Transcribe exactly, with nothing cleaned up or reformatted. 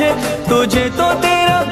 मुझे, तुझे तो तेरा